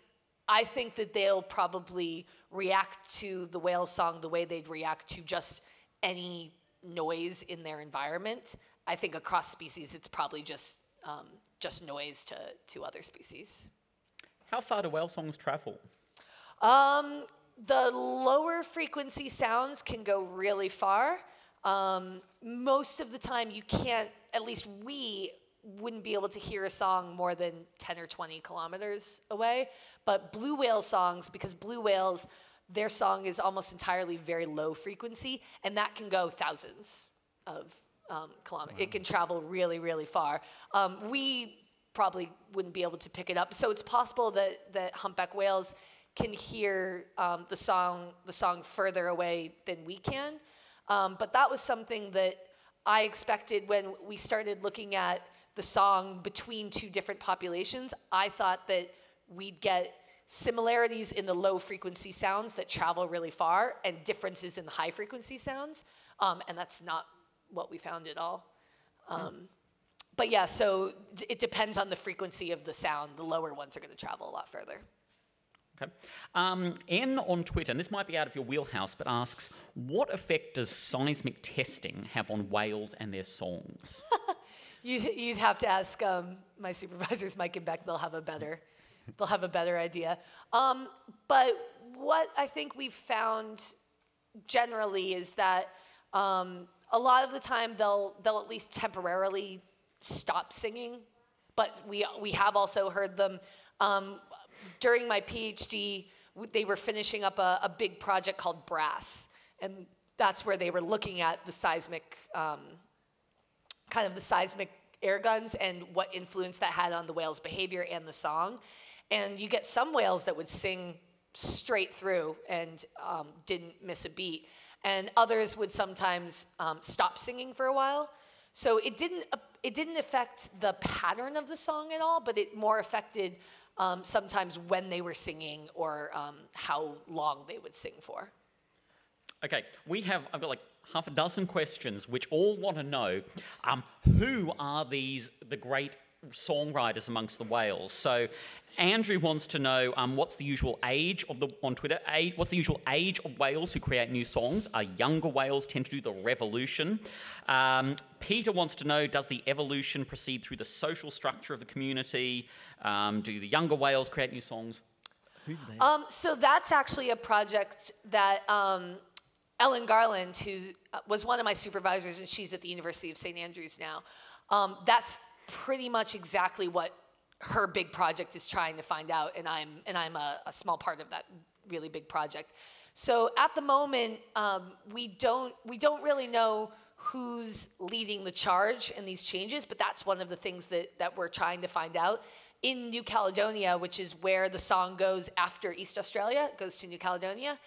I think that they'll probably react to the whale song the way they'd react to just any noise in their environment. I think across species, it's probably just um, just noise to to other species. How far do whale songs travel? Um, the lower frequency sounds can go really far. Um, most of the time, you can't. At least we wouldn't be able to hear a song more than ten or twenty kilometers away. But blue whale songs, because blue whales, their song is almost entirely very low frequency, and that can go thousands of um, kilometers. Wow. It can travel really, really far. Um, we probably wouldn't be able to pick it up. So it's possible that, that humpback whales can hear um, the song the song further away than we can. Um, but that was something that I expected when we started looking at the song between two different populations. I thought that we'd get similarities in the low frequency sounds that travel really far and differences in the high frequency sounds. Um, and that's not what we found at all. Um, mm. But yeah, so it depends on the frequency of the sound. The lower ones are going to travel a lot further. Okay. Um, Anne on Twitter, and this might be out of your wheelhouse, but asks, what effect does seismic testing have on whales and their songs? You'd, you'd have to ask um, my supervisors, Mike and Beck. They'll have a better, they'll have a better idea. Um, but what I think we've found generally is that um, a lot of the time they'll they'll at least temporarily stop singing. But we we have also heard them um, during my PhD. They were finishing up a, a big project called Brass, and that's where they were looking at the seismic. Um, kind of the seismic air guns and what influence that had on the whale's behavior and the song. And you get some whales that would sing straight through and um, didn't miss a beat. And others would sometimes um, stop singing for a while. So it didn't, uh, it didn't affect the pattern of the song at all, but it more affected um, sometimes when they were singing or um, how long they would sing for. Okay, we have, I've got like half a dozen questions which all want to know um, who are these the great songwriters amongst the whales. So Andrew wants to know um, what's the usual age of the on Twitter age, what's the usual age of whales who create new songs? Are younger whales tend to do the revolution? Um, Peter wants to know, does the evolution proceed through the social structure of the community? Um, do the younger whales create new songs? Who's there? Um, so that's actually a project that um, Ellen Garland, who was one of my supervisors, and she's at the University of Saint Andrews now, um, that's pretty much exactly what her big project is trying to find out, and I'm, and I'm a, a small part of that really big project. So at the moment, um, we, don't, we don't really know who's leading the charge in these changes, but that's one of the things that, that we're trying to find out. In New Caledonia, which is where the song goes after East Australia, it goes to New Caledonia.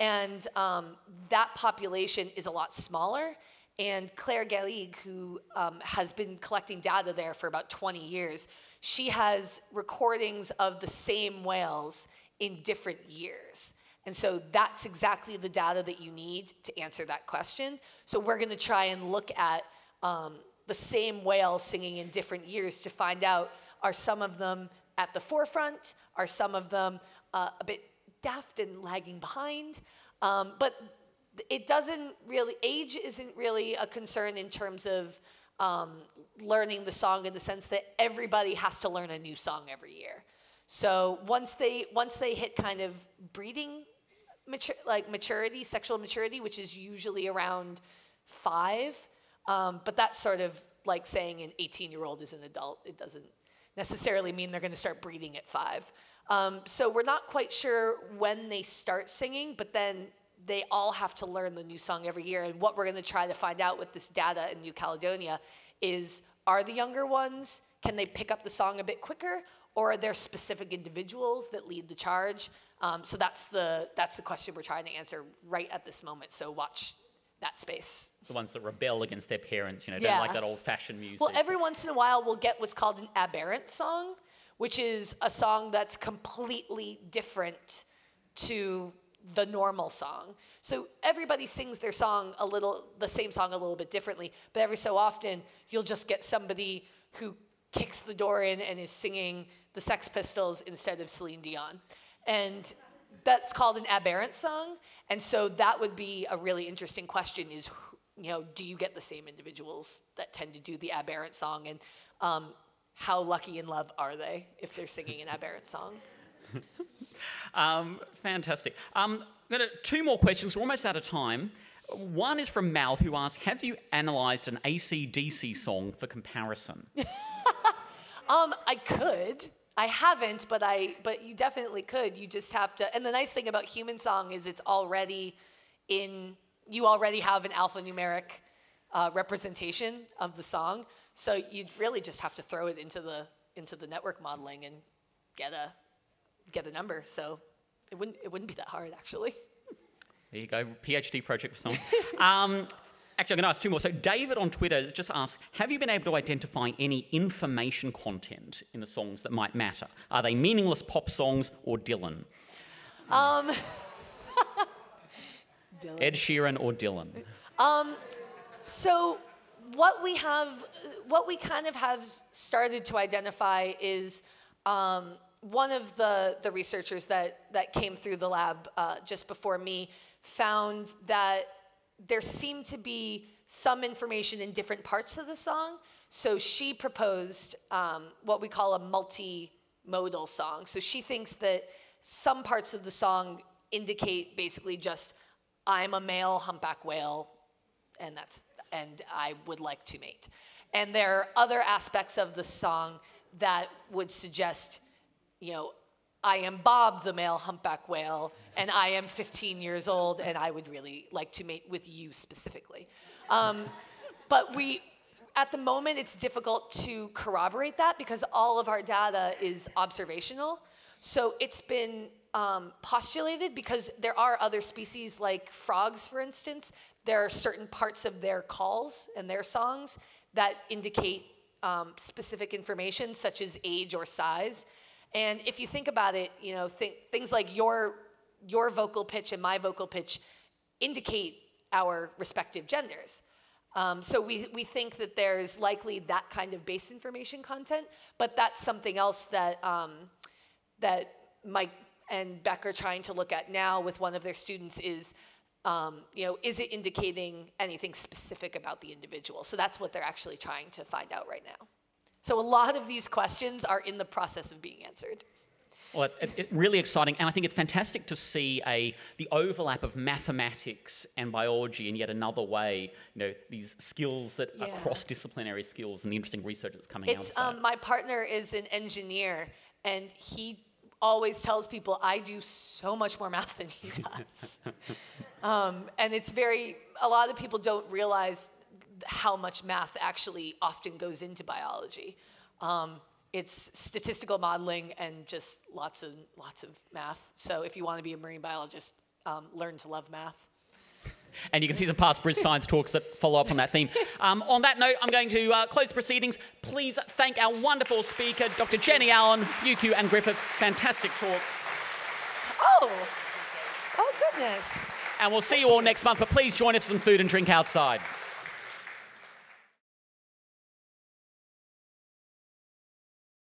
And um, that population is a lot smaller. And Claire Gallig, who um, has been collecting data there for about twenty years, she has recordings of the same whales in different years. And so that's exactly the data that you need to answer that question. So we're going to try and look at um, the same whale singing in different years to find out, are some of them at the forefront? Are some of them uh, a bit daft and lagging behind? Um, but it doesn't really, age isn't really a concern in terms of um, learning the song, in the sense that everybody has to learn a new song every year. So once they, once they hit kind of breeding, mature, like maturity, sexual maturity, which is usually around five, um, but that's sort of like saying an eighteen-year-old is an adult. It doesn't necessarily mean they're going to start breeding at five. Um, so we're not quite sure when they start singing, but then they all have to learn the new song every year. And what we're going to try to find out with this data in New Caledonia is, are the younger ones, can they pick up the song a bit quicker, or are there specific individuals that lead the charge? Um, so that's the, that's the question we're trying to answer right at this moment. So watch that space. The ones that rebel against their parents, you know, yeah. Don't like that old-fashioned music. Well, every once in a while we'll get what's called an aberrant song, which is a song that's completely different to the normal song. So everybody sings their song a little, the same song a little bit differently, but every so often you'll just get somebody who kicks the door in and is singing the Sex Pistols instead of Celine Dion. And that's called an aberrant song. And so that would be a really interesting question is, you know, do you get the same individuals that tend to do the aberrant song? And um, how lucky in love are they if they're singing an aberrant song? um, fantastic. Um, two more questions. We're almost out of time. One is from Mal, who asks, have you analysed an A C D C song for comparison? um, I could. I haven't, but I but you definitely could. You just have to. And the nice thing about human song is it's already in, you already have an alphanumeric uh, representation of the song. So you'd really just have to throw it into the into the network modeling and get a get a number. So it wouldn't it wouldn't be that hard, actually. There you go, PhD project for someone. um, actually, I'm going to ask two more. So David on Twitter just asks, have you been able to identify any information content in the songs that might matter? Are they meaningless pop songs or Dylan? Um, Dylan. Ed Sheeran or Dylan? Um, so what we have, what we kind of have started to identify is um, one of the, the researchers that, that came through the lab uh, just before me found that there seemed to be some information in different parts of the song. So she proposed um, what we call a multimodal song. So she thinks that some parts of the song indicate basically just, I'm a male humpback whale, and, that's, and I would like to mate. And there are other aspects of the song that would suggest, you know, I am Bob the male humpback whale, and I am fifteen years old, and I would really like to mate with you specifically. Um, but we, at the moment, it's difficult to corroborate that because all of our data is observational. So it's been um, postulated because there are other species like frogs, for instance. There are certain parts of their calls and their songs that indicate um, specific information, such as age or size. And if you think about it, you know, th things like your your vocal pitch and my vocal pitch indicate our respective genders. Um, so we we think that there's likely that kind of base information content, but that's something else that um, that Mike and Beck are trying to look at now with one of their students is, um, you know, is it indicating anything specific about the individual? So that's what they're actually trying to find out right now. So a lot of these questions are in the process of being answered. Well, it's, it's really exciting, and I think it's fantastic to see a, the overlap of mathematics and biology in yet another way, you know, these skills that yeah. are cross-disciplinary skills and the interesting research that's coming it's, out of that. Um, my partner is an engineer, and he always tells people, I do so much more math than he does. um, and it's very, a lot of people don't realize how much math actually often goes into biology. Um, it's statistical modeling and just lots and lots of math. So if you want to be a marine biologist, um, learn to love math. And you can see some past Briz Science talks that follow up on that theme. Um, on that note, I'm going to uh, close proceedings. Please thank our wonderful speaker, Doctor Jenny Allen, U Q and Griffith. Fantastic talk. Oh, oh goodness. And we'll see you all next month, but please join us for some food and drink outside.